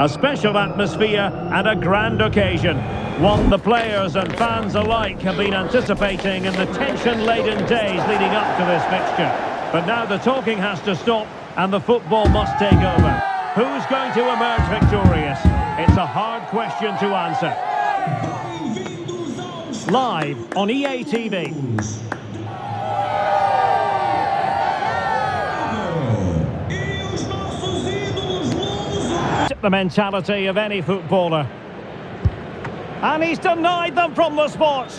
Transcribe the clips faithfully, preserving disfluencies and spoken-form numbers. A special atmosphere and a grand occasion. What the players and fans alike have been anticipating in the tension-laden days leading up to this fixture. But now the talking has to stop and the football must take over. Who's going to emerge victorious? It's a hard question to answer. Live on E A T V. The mentality of any footballer, and he's denied them from the spot,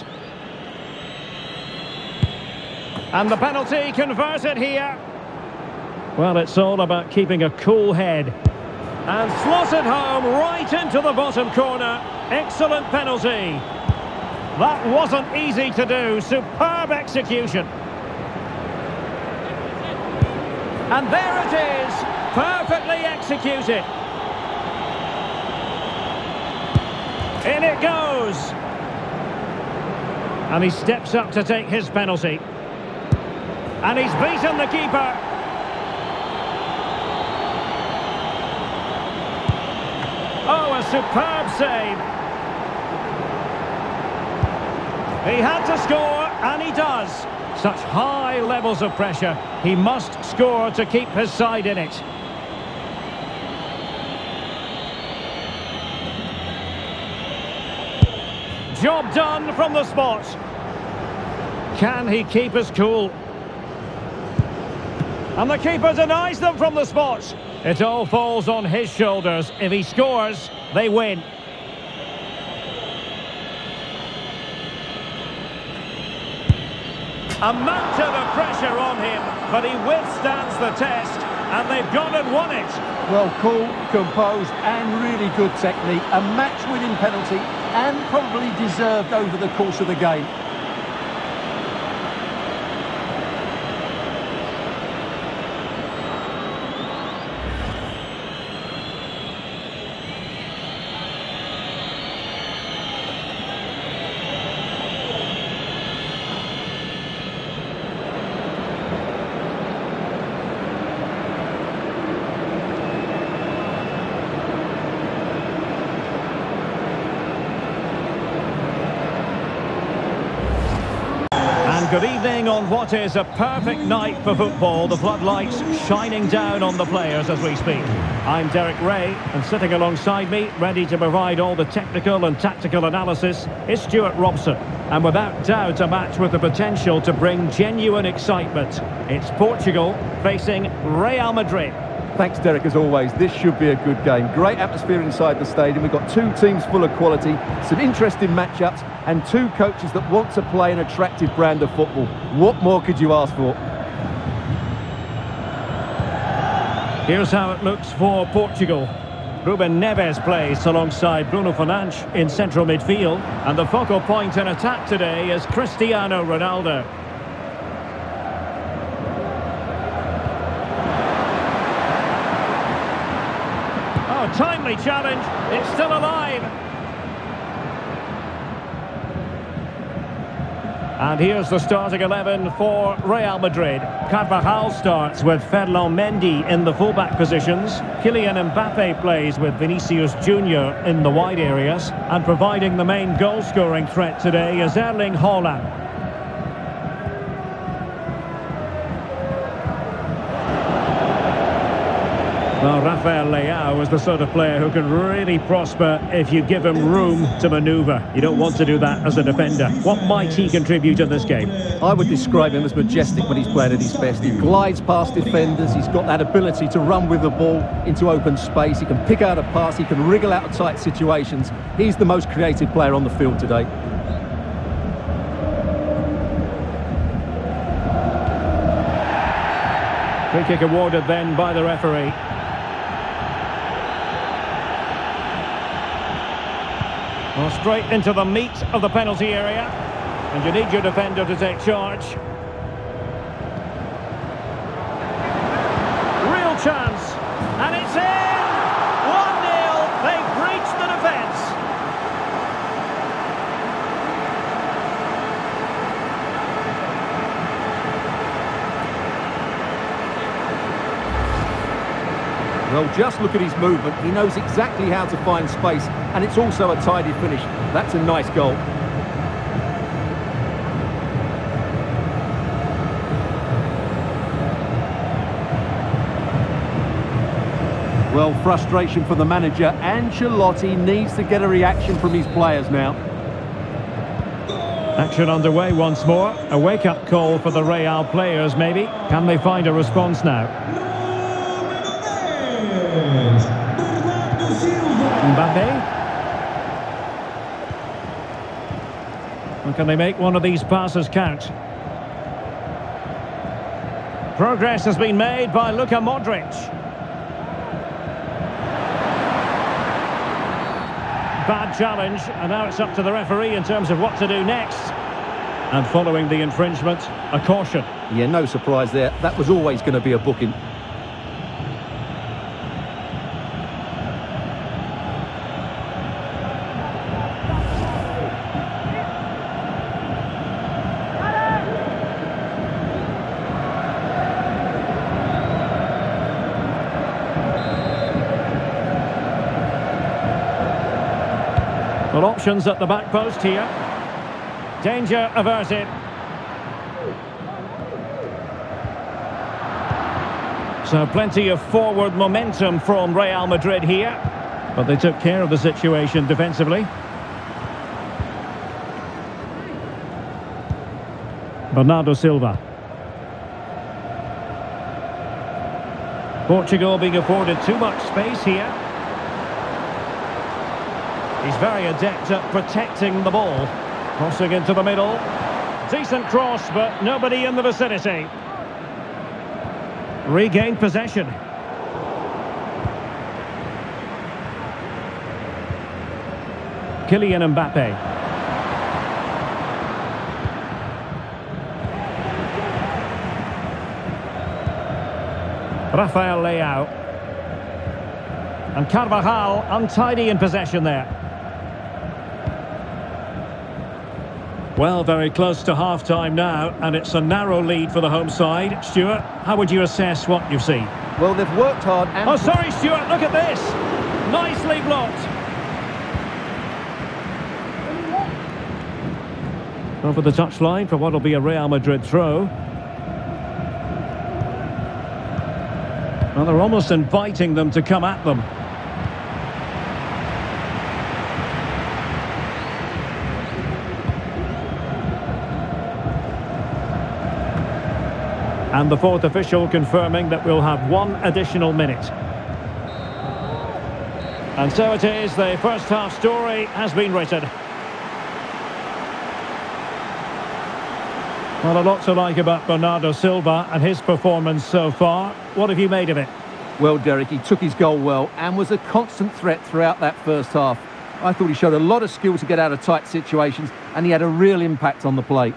and the penalty converted here. Well, it's all about keeping a cool head, and slotted home right into the bottom corner. Excellent penalty. That wasn't easy to do. Superb execution, and there it is, perfectly executed. In it goes! And he steps up to take his penalty. And he's beaten the keeper. Oh, a superb save. He had to score, and he does. Such high levels of pressure. He must score to keep his side in it. Job done from the spot. Can he keep us cool? And the keeper denies them from the spot. It all falls on his shoulders. If he scores, they win. A mountain of pressure on him, but he withstands the test, and they've gone and won it. Well, cool, composed, and really good technique. A match-winning penalty. And probably deserved over the course of the game. Good evening on what is a perfect night for football. The floodlights shining down on the players as we speak. I'm Derek Ray, and sitting alongside me, ready to provide all the technical and tactical analysis, is Stuart Robson. And without doubt, a match with the potential to bring genuine excitement. It's Portugal facing Real Madrid. Thanks, Derek, as always. This should be a good game. Great atmosphere inside the stadium. We've got two teams full of quality, some interesting matchups, and two coaches that want to play an attractive brand of football. What more could you ask for? Here's how it looks for Portugal. Ruben Neves plays alongside Bruno Fernandes in central midfield, and the focal point in attack today is Cristiano Ronaldo. Timely challenge, it's still alive. And here's the starting eleven for Real Madrid. Carvajal starts with Ferland Mendy in the fullback positions. Kylian Mbappe plays with Vinicius Junior in the wide areas. And providing the main goal-scoring threat today is Erling Haaland. Now, Rafael Leao is the sort of player who can really prosper if you give him room to manoeuvre. You don't want to do that as a defender. What might he contribute in this game? I would describe him as majestic when he's playing at his best. He glides past defenders. He's got that ability to run with the ball into open space. He can pick out a pass. He can wriggle out of tight situations. He's the most creative player on the field today. Free kick awarded then by the referee. Well, straight into the meat of the penalty area, and you need your defender to take charge. Real chance, and it's in! one nil, they've breached the defence. Well, Well, just look at his movement. He knows exactly how to find space, and it's also a tidy finish. That's a nice goal. Well, frustration for the manager. Ancelotti needs to get a reaction from his players now. Action underway once more. A wake-up call for the Real players, maybe. Can they find a response now? Mbappe. And can they make one of these passes count? Progress has been made by Luka Modric. Bad challenge, and now it's up to the referee in terms of what to do next. And following the infringement, a caution. Yeah, no surprise there. That was always going to be a booking. Well, options at the back post here. Danger averted. So plenty of forward momentum from Real Madrid here. But they took care of the situation defensively. Bernardo Silva. Portugal being afforded too much space here. He's very adept at protecting the ball. Crossing into the middle. Decent cross, but nobody in the vicinity. Regained possession. Kylian Mbappe. Rafael Leao. And Carvajal untidy in possession there. Well, very close to half-time now, and it's a narrow lead for the home side. Stuart, how would you assess what you've seen? Well, they've worked hard and... Oh, sorry, Stuart, look at this! Nicely blocked! Over the touchline for what will be a Real Madrid throw. Well, they're almost inviting them to come at them. And the fourth official confirming that we'll have one additional minute. And so it is, the first half story has been written. Well, a lot to like about Bernardo Silva and his performance so far. What have you made of it? Well, Derek, he took his goal well and was a constant threat throughout that first half. I thought he showed a lot of skill to get out of tight situations, and he had a real impact on the play.